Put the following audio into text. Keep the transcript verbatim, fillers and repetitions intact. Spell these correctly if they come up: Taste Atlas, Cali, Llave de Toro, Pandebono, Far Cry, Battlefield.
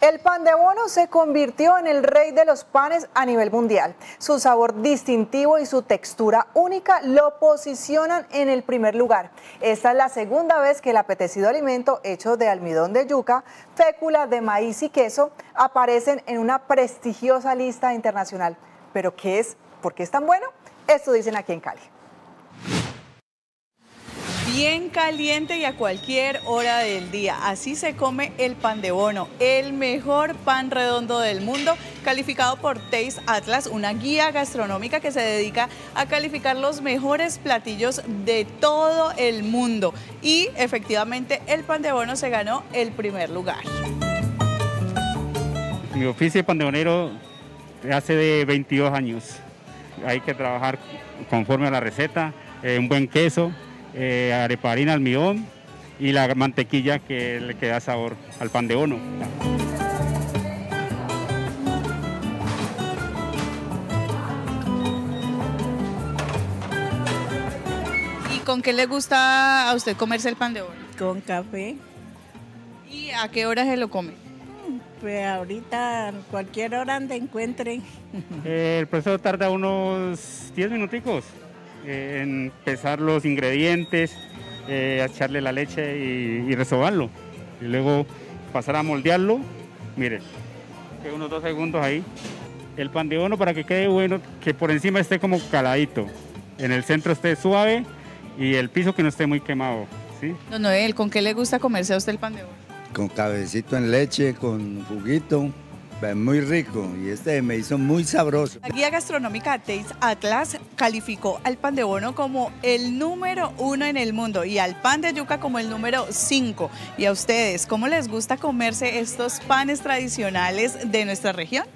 El pandebono se convirtió en el rey de los panes a nivel mundial. Su sabor distintivo y su textura única lo posicionan en el primer lugar. Esta es la segunda vez que el apetecido alimento hecho de almidón de yuca, fécula de maíz y queso aparecen en una prestigiosa lista internacional. ¿Pero qué es? ¿Por qué es tan bueno? Esto dicen aquí en Cali. Bien caliente y a cualquier hora del día. Así se come el pandebono, el mejor pan redondo del mundo, calificado por Taste Atlas, una guía gastronómica que se dedica a calificar los mejores platillos de todo el mundo. Y efectivamente el pandebono se ganó el primer lugar. Mi oficio de pandebonero hace de veintidós años. Hay que trabajar conforme a la receta, eh, un buen queso, Eh, areparina, almidón y la mantequilla que le da sabor al pandebono. ¿Y con qué le gusta a usted comerse el pandebono? Con café. ¿Y a qué hora se lo come? Pues ahorita, cualquier hora donde encuentre. Eh, el proceso tarda unos diez minuticos. Eh, empezar los ingredientes, eh, echarle la leche y, y resobarlo. Y luego pasar a moldearlo. Mire, unos dos segundos ahí. El pandebono, para que quede bueno, que por encima esté como caladito. En el centro esté suave y el piso que no esté muy quemado, ¿sí? Don Noel, ¿con qué le gusta comerse a usted el pandebono? Con cabecito en leche, con juguito. Muy rico, y este me hizo muy sabroso. La guía gastronómica Taste Atlas calificó al pandebono como el número uno en el mundo y al pan de yuca como el número cinco. ¿Y a ustedes cómo les gusta comerse estos panes tradicionales de nuestra región?